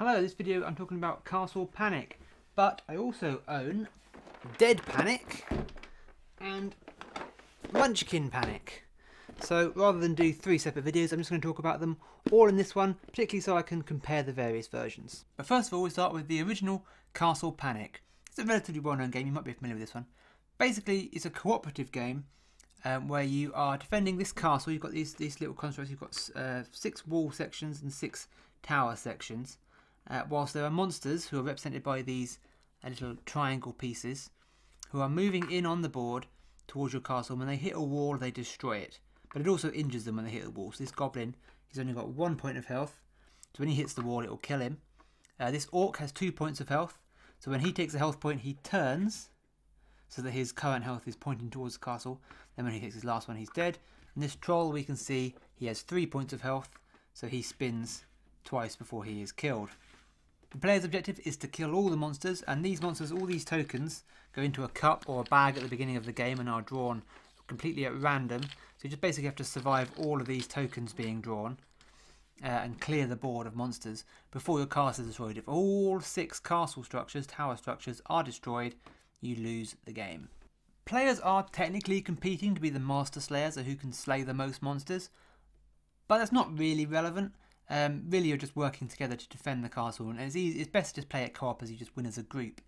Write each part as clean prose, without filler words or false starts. Hello, this video I'm talking about Castle Panic, but I also own Dead Panic and Munchkin Panic. So rather than do three separate videos, I'm just going to talk about them all in this one, particularly so I can compare the various versions. But first of all, we start with the original Castle Panic. It's a relatively well-known game, you might be familiar with this one. Basically, it's a cooperative game where you are defending this castle. You've got these little constructs, you've got 6 wall sections and 6 tower sections. Whilst there are monsters who are represented by these little triangle pieces who are moving in on the board towards your castle. When they hit a wall, they destroy it, but it also injures them when they hit the wall. So this goblin, he's only got 1 point of health, so when he hits the wall it will kill him. This orc has 2 points of health, so when he takes a health point he turns so that his current health is pointing towards the castle. Then when he takes his last one he's dead. And this troll, we can see he has 3 points of health, so he spins twice before he is killed. The player's objective is to kill all the monsters, and these monsters, all these tokens, go into a cup or a bag at the beginning of the game and are drawn completely at random. So you just basically have to survive all of these tokens being drawn and clear the board of monsters before your castle is destroyed. If all 6 castle structures, tower structures, are destroyed, you lose the game. Players are technically competing to be the master slayer, so who can slay the most monsters, but that's not really relevant. Really you're just working together to defend the castle, and it's best to just play it co-op as you just win as a group.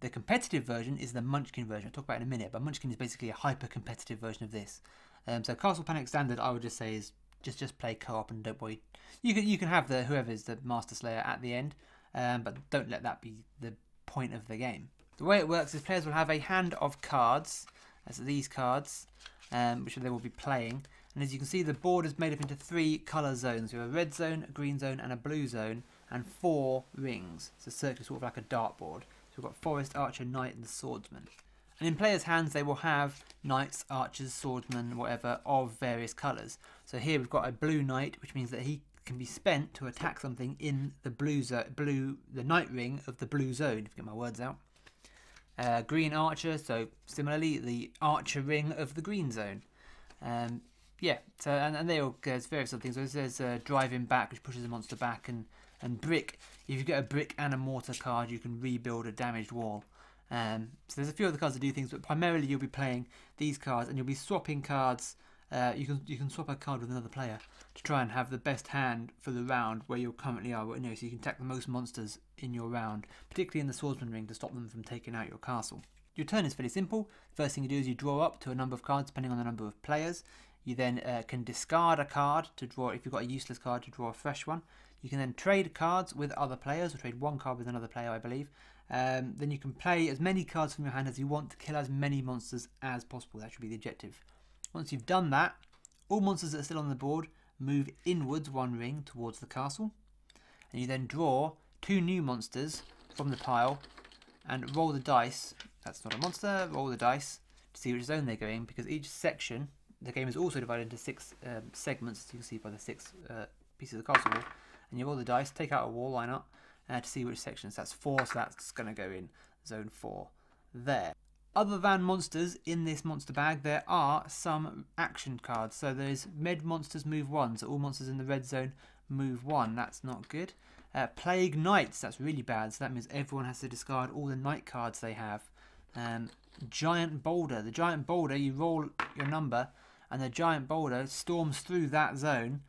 The competitive version is the Munchkin version. I'll talk about it in a minute, but Munchkin is basically a hyper-competitive version of this. So Castle Panic Standard, I would just say, is just play co-op and don't worry. You can have whoever's the master slayer at the end, but don't let that be the point of the game. The way it works is players will have a hand of cards, as these cards, which they will be playing. And as you can see, the board is made up into 3 colour zones. We have a red zone, a green zone and a blue zone, and 4 rings. It's a circle, sort of like a dartboard. So we've got forest, archer, knight and swordsman. And in players' hands they will have knights, archers, swordsmen, whatever, of various colours. So here we've got a blue knight, which means that he can be spent to attack something in the knight ring of the blue zone, if I get my words out. Green archer, so similarly the archer ring of the green zone. Yeah, so, and they all, there's various other things. There's driving back, which pushes the monster back, and brick. If you get a brick and a mortar card, you can rebuild a damaged wall. So there's a few other cards that do things, but primarily you'll be playing these cards, and you'll be swapping cards. You can swap a card with another player to try and have the best hand for the round where you currently are. You know, so you can attack the most monsters in your round, particularly in the swordsman ring, to stop them from taking out your castle. Your turn is fairly simple. First thing you do is you draw up to a number of cards, depending on the number of players. You then can discard a card to draw, if you've got a useless card, to draw a fresh one. You can then trade cards with other players, or trade one card with another player, I believe. Then you can play as many cards from your hand as you want to kill as many monsters as possible. That should be the objective. Once you've done that, all monsters that are still on the board move inwards 1 ring towards the castle. And you then draw 2 new monsters from the pile and roll the dice. That's not a monster. Roll the dice to see which zone they're going, because each section... The game is also divided into 6 segments, as you can see by the 6 pieces of the castle wall. And you roll the dice, take out a wall, line up, to see which sections. That's 4, so that's going to go in zone 4 there. Other than monsters in this monster bag, there are some action cards. So there's med monsters move 1, so all monsters in the red zone move 1. That's not good. Plague knights, that's really bad, so that means everyone has to discard all the knight cards they have. Giant boulder. The giant boulder, you roll your number, and the giant boulder storms through that zone,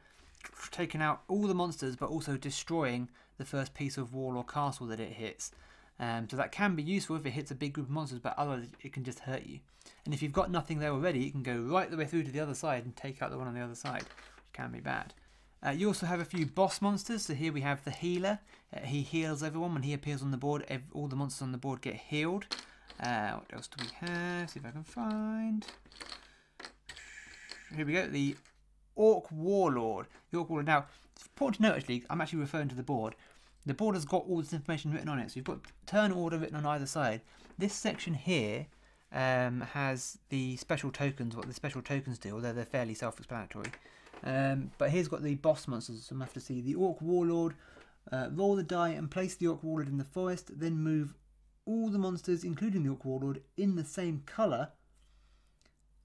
taking out all the monsters, but also destroying the first piece of wall or castle that it hits. So that can be useful if it hits a big group of monsters, but otherwise it can just hurt you. And if you've got nothing there already, it can go right the way through to the other side and take out the one on the other side, which can be bad. You also have a few boss monsters. So here we have the healer. He heals everyone. When he appears on the board, all the monsters on the board get healed. What else do we have? See if I can find... Here we go, the Orc Warlord. The Orc Warlord. Now, it's important to note, actually, I'm actually referring to the board. The board has got all this information written on it. So you've got turn order written on either side. This section here has the special tokens, what the special tokens do, although they're fairly self-explanatory. But here's got the boss monsters, so I'm going to have to see. The Orc Warlord, roll the die and place the Orc Warlord in the forest, then move all the monsters, including the Orc Warlord, in the same colour,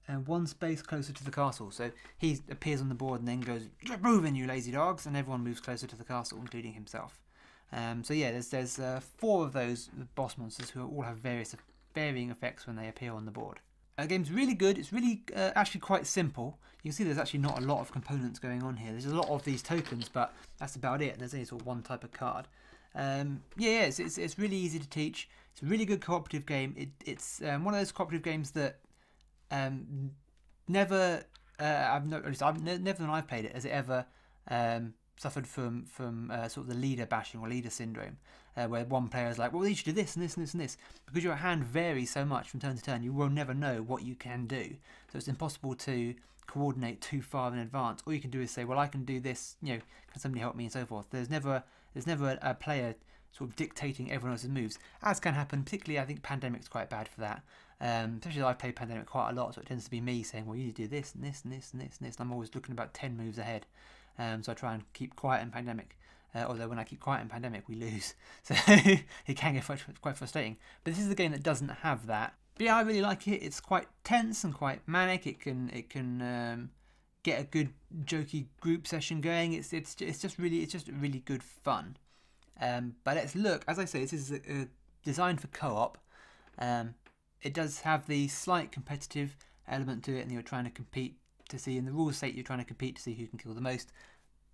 and 1 space closer to the castle. So he appears on the board and then goes, "Get moving, you lazy dogs," and everyone moves closer to the castle, including himself. So yeah, there's four of those boss monsters who all have varying effects when they appear on the board. The game's really good. It's really actually quite simple. You can see there's actually not a lot of components going on here. There's a lot of these tokens, but that's about it. There's only sort of one type of card. It's really easy to teach. It's a really good cooperative game. It's one of those cooperative games that never when I've played it has it ever suffered from sort of the leader bashing or leader syndrome, where one player is like, well, you should do this and this and this and this. Because your hand varies so much from turn to turn, you will never know what you can do. So it's impossible to coordinate too far in advance. All you can do is say, well, I can do this, you know, can somebody help me, and so forth. There's never a player sort of dictating everyone else's moves, as can happen. Particularly, I think Pandemic's quite bad for that. Especially I've played Pandemic quite a lot, so it tends to be me saying, well, you do this and this and this and this and this, and I'm always looking about 10 moves ahead. So I try and keep quiet in Pandemic, although when I keep quiet in Pandemic, we lose. So it can get quite frustrating. But this is a game that doesn't have that. But yeah, I really like it. It's quite tense and quite manic. It can get a good jokey group session going. It's just really good fun. But let's look. As I say, this is designed for co-op. It does have the slight competitive element to it, and you're trying to compete to see in the rules state. You're trying to compete to see who can kill the most.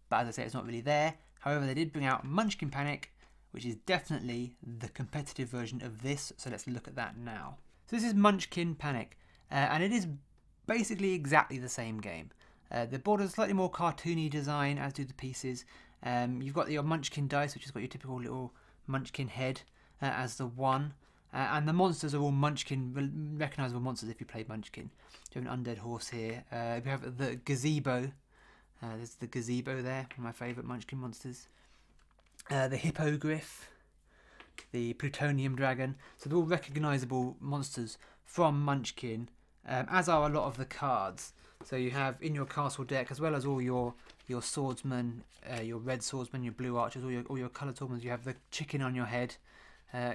But as I say, it's not really there. However, they did bring out Munchkin Panic, which is definitely the competitive version of this. So let's look at that now. So this is Munchkin Panic, and it is basically exactly the same game. The board has a slightly more cartoony design, as do the pieces. You've got your Munchkin dice, which has got your typical little Munchkin head as the one. And the monsters are all Munchkin, recognisable monsters if you play Munchkin. So you have an undead horse here. We have the gazebo. There's the gazebo there, one of my favourite Munchkin monsters. The hippogriff. The plutonium dragon. So they're all recognisable monsters from Munchkin, as are a lot of the cards. So you have in your castle deck, as well as all your swordsmen, your red swordsmen, your blue archers, all your coloured swordsmen. You have the Chicken on Your Head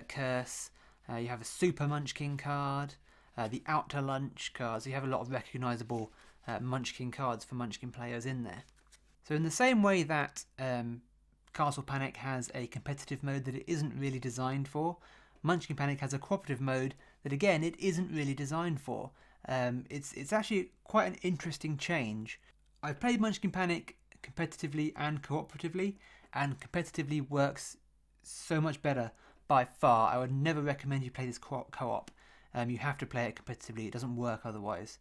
curse. You have a Super Munchkin card, the Out to Lunch cards. So you have a lot of recognisable Munchkin cards for Munchkin players in there. So in the same way that Castle Panic has a competitive mode that it isn't really designed for, Munchkin Panic has a cooperative mode that, again, it isn't really designed for. It's actually quite an interesting change. I've played Munchkin Panic competitively and cooperatively, and competitively works so much better by far. I would never recommend you play this co-op. You have to play it competitively. It doesn't work otherwise.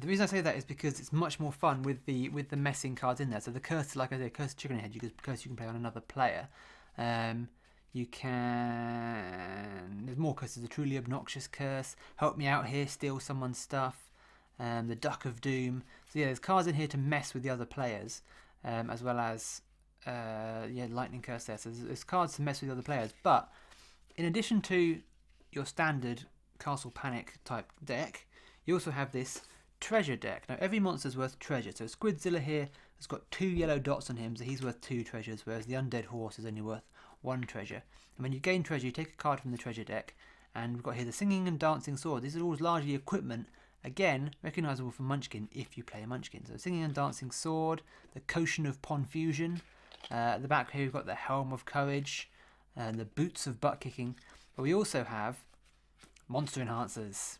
The reason I say that is because it's much more fun with the messing cards in there. So the curse, like I said, curse chicken head. You can play on another player. There's more curses. The truly obnoxious curse. Help me out here. Steal someone's stuff. The duck of doom. So yeah, there's cards in here to mess with the other players, as well as lightning curse there. So there's cards to mess with the other players. But in addition to your standard Castle Panic type deck, you also have this treasure deck. Now every monster's worth treasure. So Squidzilla here has got 2 yellow dots on him, so he's worth 2 treasures, whereas the undead horse is only worth 1 treasure. And when you gain treasure, you take a card from the treasure deck. And we've got here the Singing and Dancing Sword. This is all largely equipment, again, recognisable from Munchkin if you play Munchkin. So Singing and Dancing Sword, the Potion of Pond Fusion. At the back here we've got the Helm of Courage and the Boots of Butt Kicking. But we also have monster enhancers.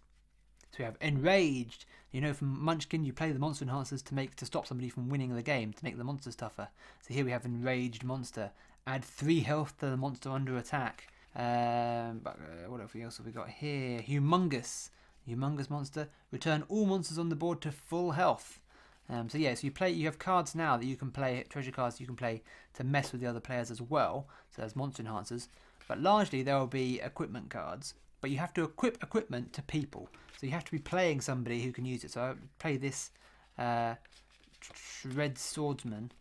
So we have Enraged. You know, from Munchkin, you play the monster enhancers to stop somebody from winning the game, to make the monsters tougher. So here we have Enraged Monster. Add 3 health to the monster under attack. What else have we got here? Humongous monster. Return all monsters on the board to full health. So you play. You have cards now that you can play, treasure cards that you can play to mess with the other players as well. So there's monster enhancers, but largely there will be equipment cards. But you have to equip equipment to people. So you have to be playing somebody who can use it. So I play this red swordsman,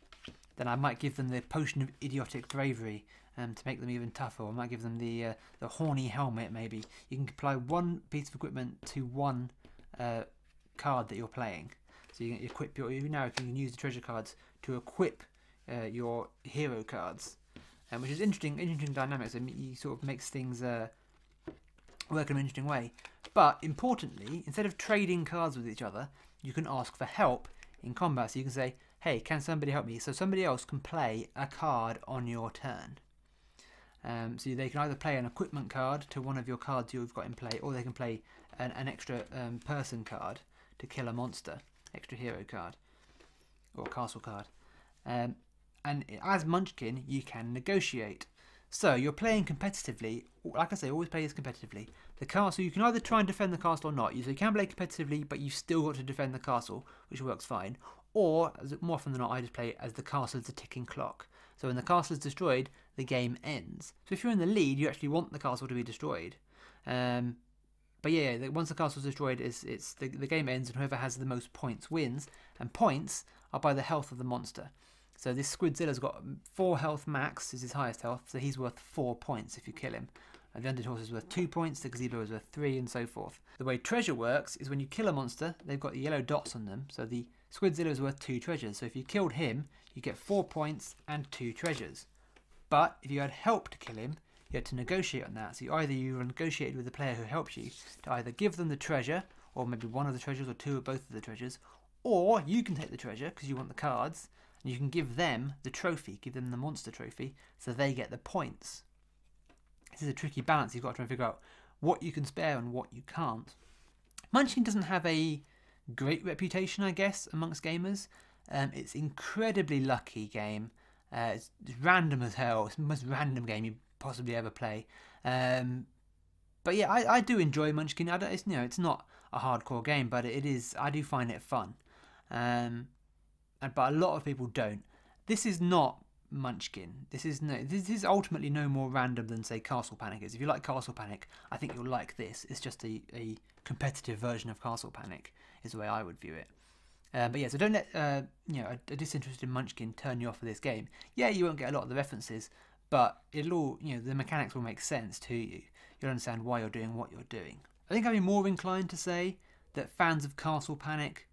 then I might give them the Potion of Idiotic Bravery to make them even tougher. Or I might give them the Horny Helmet maybe. You can apply one piece of equipment to one card that you're playing. So you can equip you can use the treasure cards to equip your hero cards, which is interesting dynamics. I mean, it sort of makes things work in an interesting way. But importantly, instead of trading cards with each other, you can ask for help in combat. So you can say, hey, can somebody help me? So somebody else can play a card on your turn. So they can either play an equipment card to one of your cards you've got in play, or they can play an extra person card to kill a monster, extra hero card, or castle card. And as Munchkin, you can negotiate. So you're playing competitively. Like I say, always play this competitively. The castle, you can either try and defend the castle or not. So you can play competitively, but you've still got to defend the castle, which works fine. Or, more often than not, I just play as the castle is a ticking clock. So when the castle is destroyed, the game ends. So if you're in the lead, you actually want the castle to be destroyed. But yeah, once the castle is destroyed, the game ends, and whoever has the most points wins. And points are by the health of the monster. So this squidzilla's got 4 health max, is his highest health, so he's worth 4 points if you kill him. And the undead horse is worth 2 points, the gazebo is worth 3, and so forth. The way treasure works is when you kill a monster, they've got yellow dots on them, so the squidzilla is worth 2 treasures. So if you killed him, you get 4 points and 2 treasures. But if you had help to kill him, you had to negotiate on that. So you negotiated with the player who helped you to either give them the treasure, or maybe one of the treasures, or 2 or both of the treasures, or you can take the treasure because you want the cards. And you can give them the trophy, give them the monster trophy, so they get the points. This is a tricky balance. You've got to try and figure out what you can spare and what you can't. Munchkin doesn't have a great reputation, I guess, amongst gamers. It's an incredibly lucky game. It's random as hell. It's the most random game you possibly ever play. But yeah, I do enjoy Munchkin. It's not a hardcore game, but it is. I do find it fun. But a lot of people don't. This is not Munchkin. This is ultimately no more random than, say, Castle Panic is. If you like Castle Panic, I think you'll like this. It's just a competitive version of Castle Panic, is the way I would view it. But yeah, so don't let a disinterested Munchkin turn you off of this game. Yeah, you won't get a lot of the references, but it'll all, the mechanics will make sense to you. You'll understand why you're doing what you're doing. I think I'd be more inclined to say that fans of Castle Panic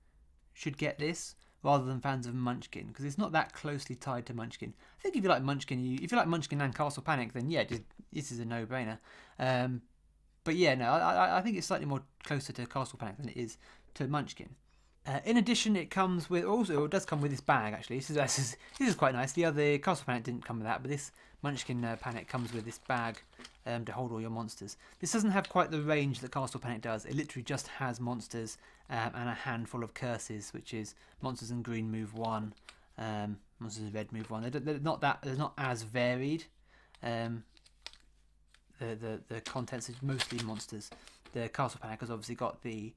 should get this, rather than fans of Munchkin, because it's not that closely tied to Munchkin. I think if you like Munchkin, and Castle Panic, then yeah, this is a no-brainer. But yeah, no, I think it's slightly more closer to Castle Panic than it is to Munchkin. In addition, it does come with this bag actually. This is quite nice. The other Castle Panic didn't come with that, but this Munchkin Panic comes with this bag to hold all your monsters. This doesn't have quite the range that Castle Panic does. It literally just has monsters and a handful of curses, which is monsters in green move 1, monsters in red move 1. They're not as varied. The contents is mostly monsters. The Castle Panic has obviously got the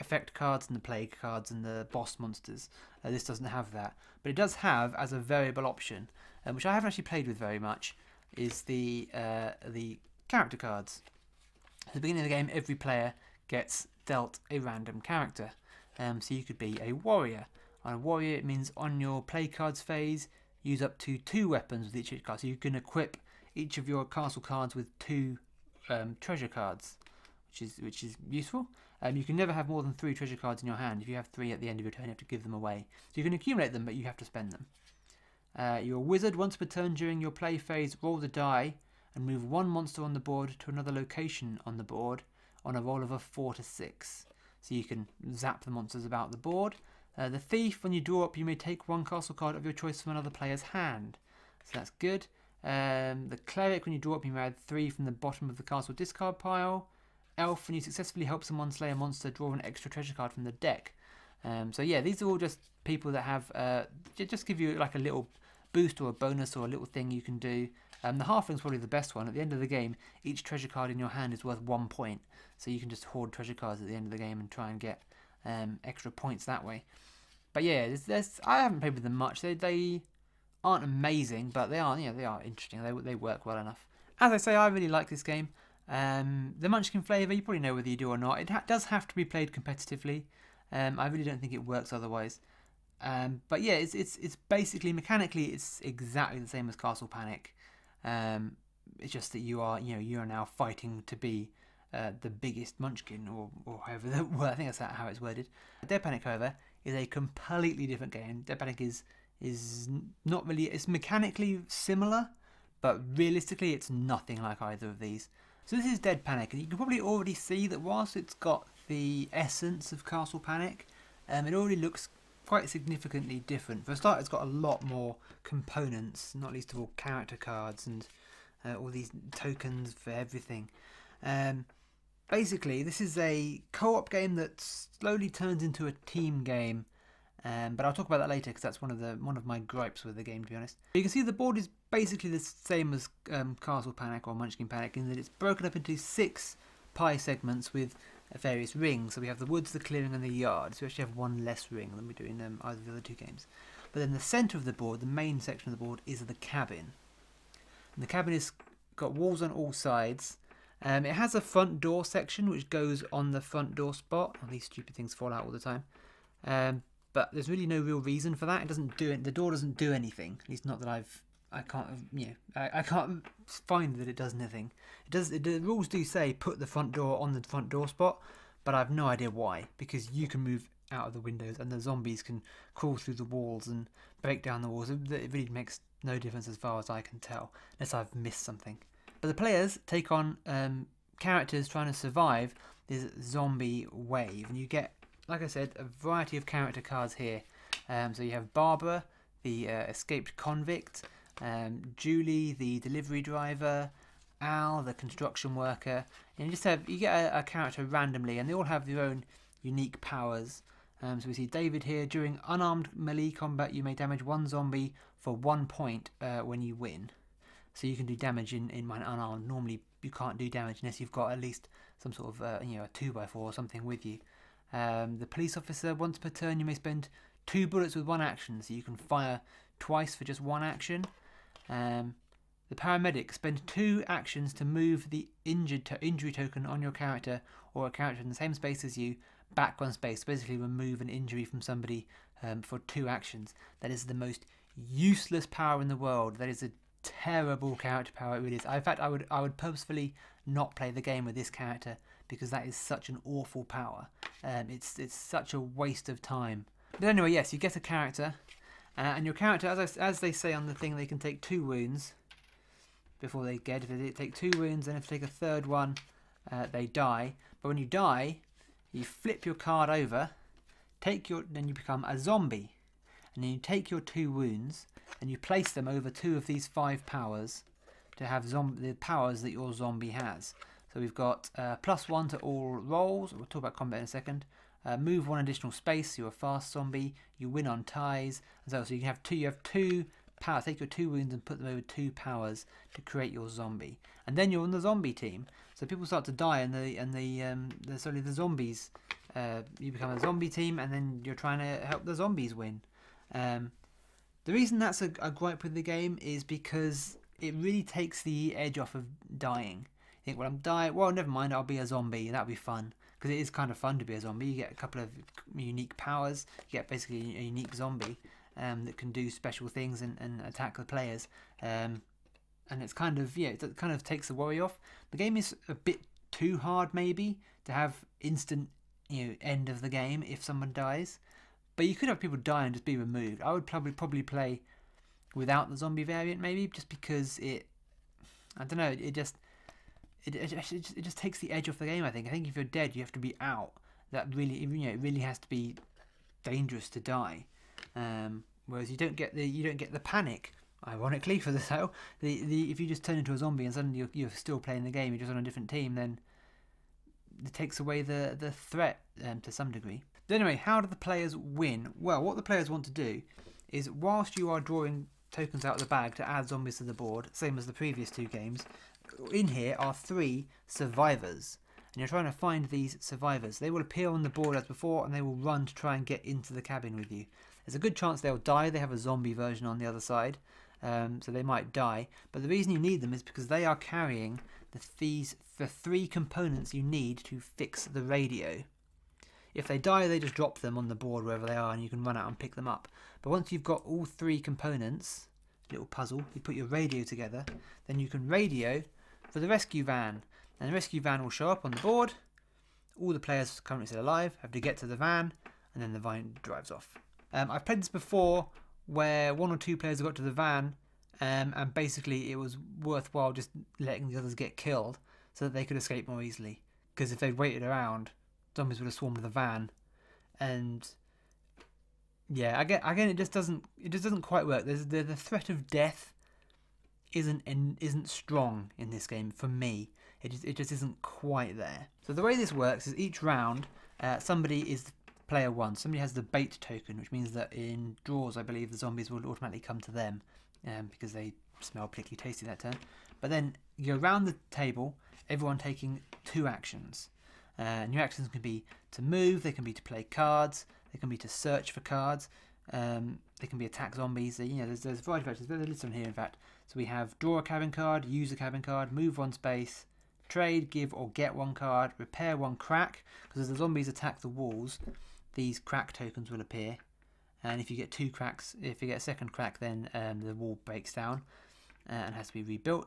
effect cards and the plague cards and the boss monsters. This doesn't have that, but it does have as a variable option, which I haven't actually played with very much, is the character cards. At the beginning of the game, every player gets dealt a random character. So you could be a warrior. On a warrior, it means on your play cards phase, use up to 2 weapons with each card. So you can equip each of your castle cards with 2 treasure cards, which is useful. You can never have more than 3 treasure cards in your hand. If you have 3 at the end of your turn, you have to give them away. So you can accumulate them, but you have to spend them. You're a wizard. Once per turn during your play phase, roll the die and move 1 monster on the board to another location on the board on a roll of a 4 to 6. So you can zap the monsters about the board. The thief, when you draw up, you may take 1 castle card of your choice from another player's hand. So that's good. The cleric, when you draw up, you may add 3 from the bottom of the castle discard pile. Elf, when you successfully help someone slay a monster, draw an extra treasure card from the deck. So yeah, these are all just people that have just give you like a little boost or a bonus or a little thing you can do. The halfling's probably the best one. At the end of the game, each treasure card in your hand is worth 1 point, so you can just hoard treasure cards at the end of the game and try and get extra points that way. But yeah, I haven't played with them much. They aren't amazing, but they are interesting. They work well enough. As I say, I really like this game. The Munchkin flavour, you probably know whether you do or not. It does have to be played competitively. I really don't think it works otherwise. But yeah, it's basically, mechanically, it's exactly the same as Castle Panic. It's just that you are now fighting to be the biggest Munchkin, or however. I think that's how it's worded. Dead Panic, however, is a completely different game. Dead Panic is not really. It's mechanically similar, but realistically, it's nothing like either of these. So this is Dead Panic, and you can probably already see that whilst it's got the essence of Castle Panic, it already looks quite significantly different. For a start, it's got a lot more components, not least of all character cards and all these tokens for everything. Basically, this is a co-op game that slowly turns into a team game, but I'll talk about that later because that's one of my gripes with the game, to be honest. You can see the board is basically the same as Castle Panic or Munchkin Panic in that it's broken up into 6 pie segments with various rings. So we have the woods, the clearing and the yard. So we actually have one less ring than we do in either of the other two games. But then the centre of the board, the main section of the board, is the cabin. And the cabin has got walls on all sides. It has a front door section which goes on the front door spot. All these stupid things fall out all the time. But there's really no real reason for that. It doesn't do it. The door doesn't do anything. At least not that I can't find that it does anything. It does. The rules do say put the front door on the front door spot, but I have no idea why. Because you can move out of the windows, and the zombies can crawl through the walls and break down the walls. It really makes no difference as far as I can tell, unless I've missed something. But the players take on characters trying to survive this zombie wave, and you get, like I said, a variety of character cards here. So you have Barbara, the escaped convict. Julie, the delivery driver, Al, the construction worker, and you get a character randomly, and they all have their own unique powers. So we see David here. During unarmed melee combat, you may damage one zombie for 1 point when you win. So you can do damage in unarmed. Normally, you can't do damage unless you've got at least some sort of a 2x4 or something with you. The police officer, once per turn, you may spend 2 bullets with 1 action, so you can fire twice for just 1 action. The paramedic, spend 2 actions to move the injury token on your character or a character in the same space as you back 1 space. Basically, remove an injury from somebody for 2 actions. That is the most useless power in the world. That is a terrible character power. It really is. In fact, I would purposefully not play the game with this character because that is such an awful power. It's such a waste of time. But anyway, yes, you get a character. And your character, as they say on the thing, they can take 2 wounds before they get. If they take 2 wounds, and if they take a 3rd one, they die. But when you die, you flip your card over, then you become a zombie, and then you take your 2 wounds and you place them over 2 of these 5 powers to have the powers that your zombie has. So we've got +1 to all rolls. We'll talk about combat in a second. Move 1 additional space. You're a fast zombie. You win on ties. And so you can have 2 powers. Take your 2 wounds and put them over 2 powers to create your zombie. And then you're on the zombie team. So people start to die, and the zombies. You become a zombie team, and then you're trying to help the zombies win. The reason that's a gripe with the game is because it really takes the edge off of dying. You think, well, I'm dying. Well, never mind. I'll be a zombie. That'll be fun. Because it is kind of fun to be a zombie. You get a couple of unique powers. You get basically a unique zombie that can do special things and attack the players. And it's kind of, yeah, it kind of takes the worry off. The game is a bit too hard maybe to have instant, end of the game if someone dies. But you could have people die and just be removed. I would probably play without the zombie variant maybe, just because it just takes the edge off the game. I think if you're dead, you have to be out. That really, it really has to be dangerous to die. Whereas you don't get the panic. Ironically, for the sale, if you just turn into a zombie and suddenly you're still playing the game, you're just on a different team, then it takes away the threat to some degree. But anyway, how do the players win? Well, what the players want to do is, whilst you are drawing tokens out of the bag to add zombies to the board, same as the previous 2 games. In here are 3 survivors, and you're trying to find these survivors. They will appear on the board as before, and they will run to try and get into the cabin with you. There's a good chance they'll die. They have a zombie version on the other side, so they might die. But the reason you need them is because they are carrying the 3 components you need to fix the radio. If they die, they just drop them on the board wherever they are, and you can run out and pick them up. But once you've got all 3 components, little puzzle, you put your radio together, then you can radio for the rescue van, and the rescue van will show up on the board. All the players currently still alive have to get to the van, and then the van drives off. I've played this before where 1 or 2 players got to the van, and basically it was worthwhile just letting the others get killed so that they could escape more easily, because if they'd waited around, zombies would have swarmed the van, and Yeah, again, it just doesn't quite work. There's the threat of death isn't strong in this game for me. It just isn't quite there. So the way this works is each round, somebody is player one. Somebody has the bait token, which means that in draws, I believe the zombies will automatically come to them because they smell particularly tasty that turn. But then you're around the table, everyone taking two actions. And your actions can be to move, they can be to play cards, they can be to search for cards, they can be attack zombies. So, you know, there's a variety of actions. There's a list on here, in fact. So we have draw a cabin card, use a cabin card, move one space, trade, give or get one card, repair one crack. Because as the zombies attack the walls, these crack tokens will appear. And if you get two cracks, if you get a second crack, then the wall breaks down and has to be rebuilt.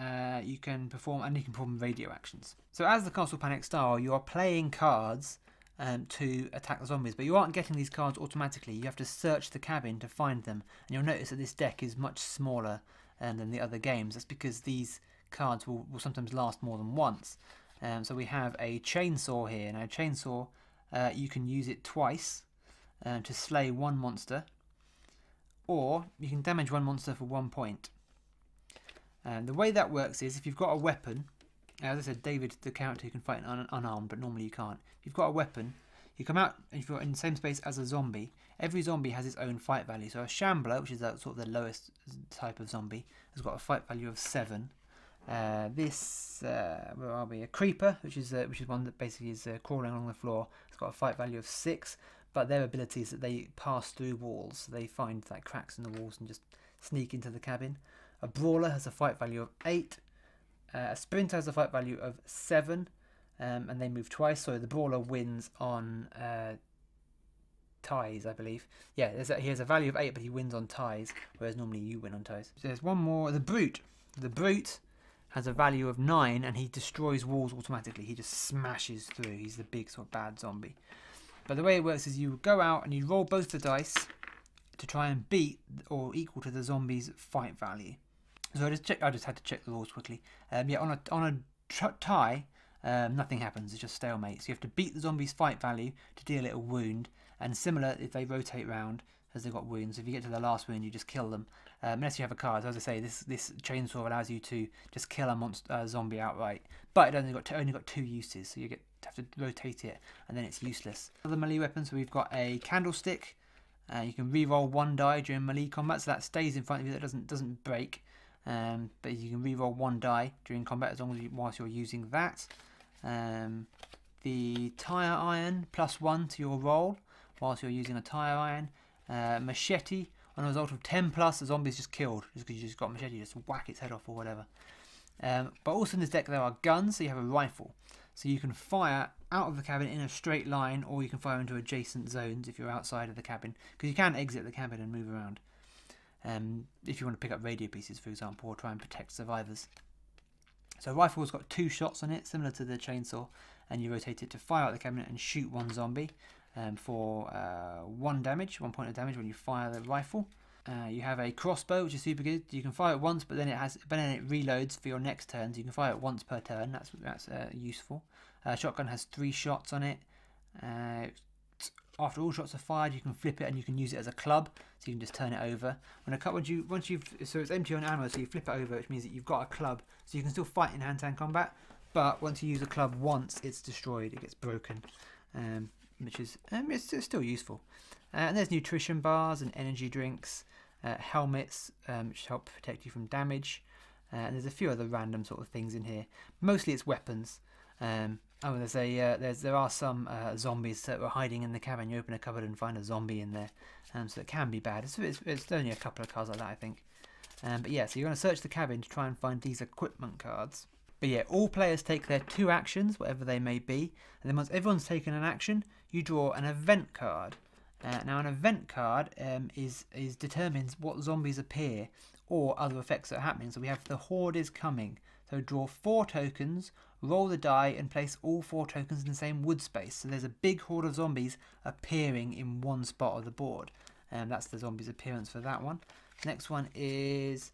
You can perform radio actions. So as the Castle Panic style, you are playing cards to attack the zombies, but you aren't getting these cards automatically. You have to search the cabin to find them, and you'll notice that this deck is much smaller than the other games. That's because these cards will sometimes last more than once. So we have a chainsaw here. Now chainsaw, you can use it twice to slay one monster, or you can damage one monster for 1 point. And the way that works is if you've got a weapon, as I said, David, the character, who can fight unarmed, but normally you can't. If you've got a weapon, you come out, and if you're in the same space as a zombie, every zombie has its own fight value. So a Shambler, which is sort of the lowest type of zombie, has got a fight value of 7. Where are we? A Creeper, which is one that basically is crawling along the floor, has got a fight value of 6. But their ability is that they pass through walls. They find like cracks in the walls and just sneak into the cabin. A Brawler has a fight value of 8, a Sprinter has a fight value of 7, and they move twice, so the Brawler wins on ties, I believe. Yeah, he has a value of 8, but he wins on ties, whereas normally you win on ties. So there's one more, the Brute. The Brute has a value of 9, and he destroys walls automatically. He just smashes through. He's the big sort of bad zombie. But the way it works is you go out and you roll both the dice to try and beat or equal to the zombie's fight value. So I just had to check the laws quickly. Yeah, on a tie, nothing happens. It's just stalemate. So you have to beat the zombie's fight value to deal it a wound. And similar, if they rotate round as they've got wounds, if you get to the last wound, you just kill them. Unless you have a card. So as I say, this chainsaw allows you to just kill a monster zombie outright. But it only got 2 uses, so you have to rotate it, and then it's useless. Other melee weapons, so we've got a candlestick. You can re-roll 1 die during melee combat, so that stays in front of you. That doesn't break. But you can re-roll 1 die during combat as long as whilst you're using that. The tire iron, +1 to your roll whilst you're using a tire iron. Machete, on a result of 10+, the zombie's just killed just because you just got a machete, just whack its head off or whatever. But also in this deck there are guns, so you have a rifle. So you can fire out of the cabin in a straight line, or you can fire into adjacent zones if you're outside of the cabin, because you can exit the cabin and move around if you want to pick up radio pieces, for example, or try and protect survivors. So a rifle's got 2 shots on it, similar to the chainsaw, and you rotate it to fire out the cabin and shoot one zombie for 1 point of damage when you fire the rifle. You have a crossbow, which is super good. You can fire it once, but then it reloads for your next turn. So you can fire it once per turn. That's useful. Shotgun has 3 shots on it. After all shots are fired, you can flip it and you can use it as a club. So you can just turn it over. So it's empty on ammo, so you flip it over, which means that you've got a club. So you can still fight in hand-to-hand combat, but once you use a club once, it's destroyed. It gets broken, which is it's still useful. And there's nutrition bars and energy drinks, helmets, which help protect you from damage. And there's a few other random sort of things in here. Mostly it's weapons. There are some zombies that were hiding in the cabin. You open a cupboard and find a zombie in there. So it can be bad. It's only a couple of cards like that, I think. But yeah, so you're going to search the cabin to try and find these equipment cards. But yeah, all players take their 2 actions, whatever they may be. And then once everyone's taken an action, you draw an event card. Now an event card determines what zombies appear or other effects that are happening. So we have the horde is coming. So draw 4 tokens, roll the die and place all 4 tokens in the same wood space. So there's a big horde of zombies appearing in one spot of the board. And that's the zombies appearance for that one. Next one is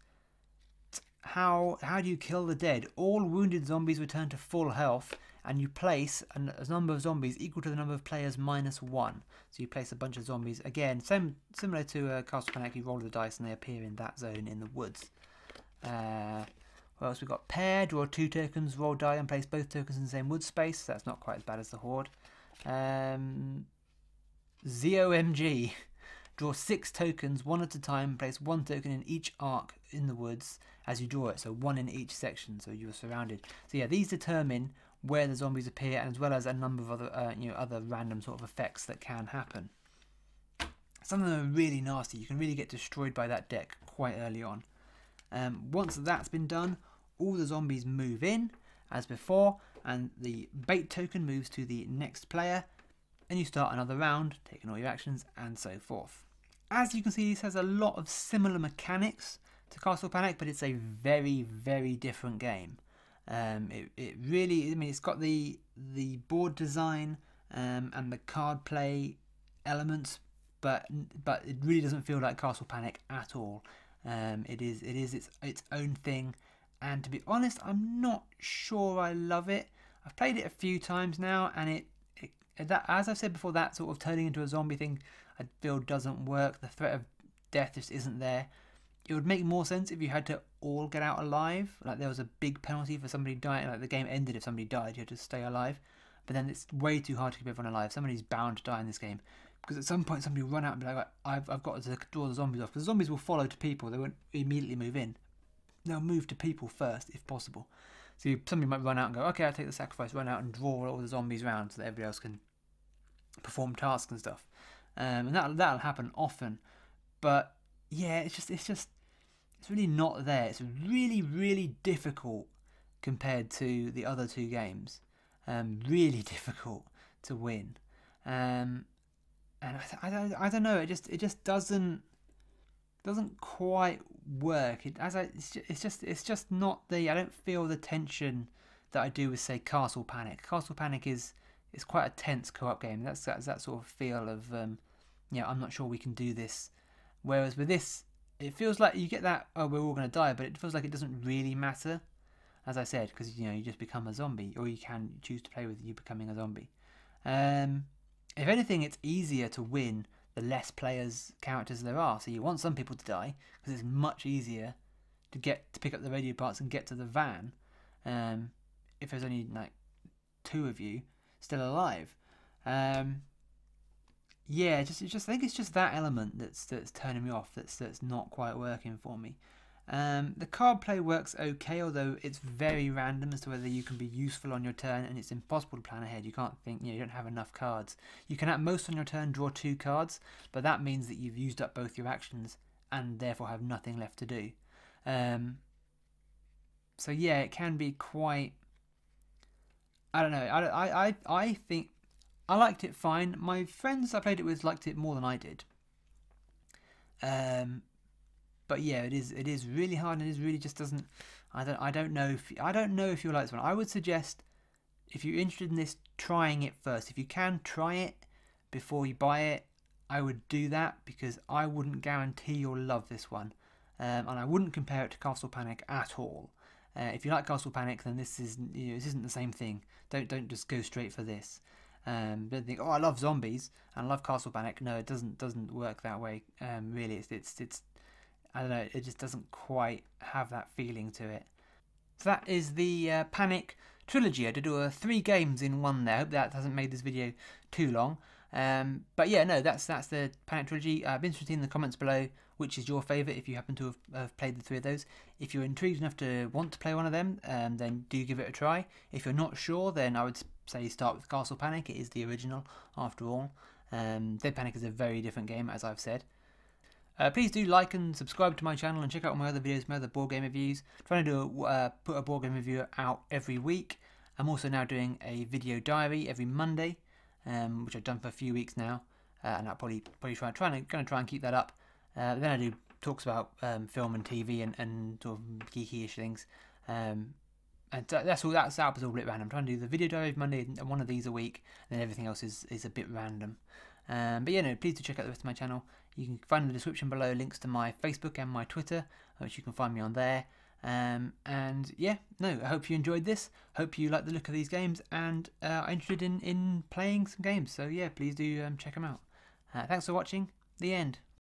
how do you kill the dead? All wounded zombies return to full health and you place a number of zombies equal to the number of players minus one. So you place a bunch of zombies, again, similar to Castle Panic, you roll the dice and they appear in that zone in the woods. What else we got? Pair, draw two tokens, roll die and place both tokens in the same wood space. That's not quite as bad as the Horde. ZOMG, draw 6 tokens, one at a time, place one token in each arc in the woods as you draw it, so one in each section, so you're surrounded. So yeah, these determine where the zombies appear, as well as a number of other, other random sort of effects that can happen. Some of them are really nasty, you can really get destroyed by that deck quite early on. Once that's been done, all the zombies move in, as before, and the bait token moves to the next player, and you start another round, taking all your actions, and so forth. As you can see, this has a lot of similar mechanics to Castle Panic, but it's a very, very different game. It really, it's got the board design and the card play elements, but it really doesn't feel like Castle Panic at all. It is its own thing, and to be honest, I'm not sure I love it. I've played it a few times now, and that, as I've said before, that sort of turning into a zombie thing I feel doesn't work. The threat of death just isn't there. It would make more sense if you had to all get out alive, like there was a big penalty for somebody dying, like the game ended if somebody died, you had to stay alive. But then it's way too hard to keep everyone alive. Somebody's bound to die in this game, because at some point somebody will run out and be like, I've got to draw the zombies off, because the zombies will follow to people, they won't immediately move in. They'll move to people first if possible. So somebody might run out and go, okay, I'll take the sacrifice, run out and draw all the zombies around so that everybody else can perform tasks and stuff. And that'll happen often. But yeah, it's really not there. It's really, really difficult compared to the other two games. Really difficult to win. And I don't know, it just doesn't quite work. It's just not the, I don't feel the tension that I do with, say, Castle Panic. Castle Panic is quite a tense co-op game. That's that sort of feel of yeah, I'm not sure we can do this. Whereas with this, it feels like you get that, oh, we're all going to die, but it feels like it doesn't really matter, as I said, because you just become a zombie, or you can choose to play with you becoming a zombie. If anything, it's easier to win the less players, characters there are. So you want some people to die, because it's much easier to get to pick up the radio parts and get to the van if there's only like 2 of you still alive. Yeah, I think it's just that element that's turning me off. That's not quite working for me. The card play works okay, although it's very random as to whether you can be useful on your turn, and it's impossible to plan ahead. You can't think, you don't have enough cards. You can at most on your turn draw 2 cards, but that means that you've used up both your actions and therefore have nothing left to do. So yeah, it can be quite, I don't know, I think I liked it fine. My friends I played it with liked it more than I did. But yeah, it is really hard, and it is really just doesn't. I don't know if you'll like this one. I would suggest, if you're interested in this, trying it first. If you can try it before you buy it, I would do that, because I wouldn't guarantee you'll love this one, and I wouldn't compare it to Castle Panic at all. If you like Castle Panic, then this isn't the same thing. Don't just go straight for this. Don't think, oh, I love zombies and I love Castle Panic. No, it doesn't work that way. Really, it's I don't know, it just doesn't quite have that feeling to it. So that is the Panic trilogy. I did 3 games in one there. I hope that hasn't made this video too long. But yeah, no, that's the Panic trilogy. I'd be interested in the comments below which is your favourite, if you happen to have played the 3 of those. If you're intrigued enough to want to play one of them, then do give it a try. If you're not sure, then I would say start with Castle Panic. It is the original, after all. Dead Panic is a very different game, as I've said. Please do like and subscribe to my channel, and check out all my other videos, my other board game reviews. I'm trying to put a board game review out every week. I'm also now doing a video diary every Monday, which I've done for a few weeks now, and I'll probably try and keep that up. Then I do talks about film and TV and sort of geeky-ish things. And that's all a bit random. I'm trying to do the video diary every Monday and one of these a week, and then everything else is a bit random. But yeah, no, please do check out the rest of my channel. You can find in the description below links to my Facebook and my Twitter, which you can find me on there. And yeah, no, I hope you enjoyed this. Hope you like the look of these games, and are interested in playing some games. So yeah, please do check them out. Thanks for watching. The end.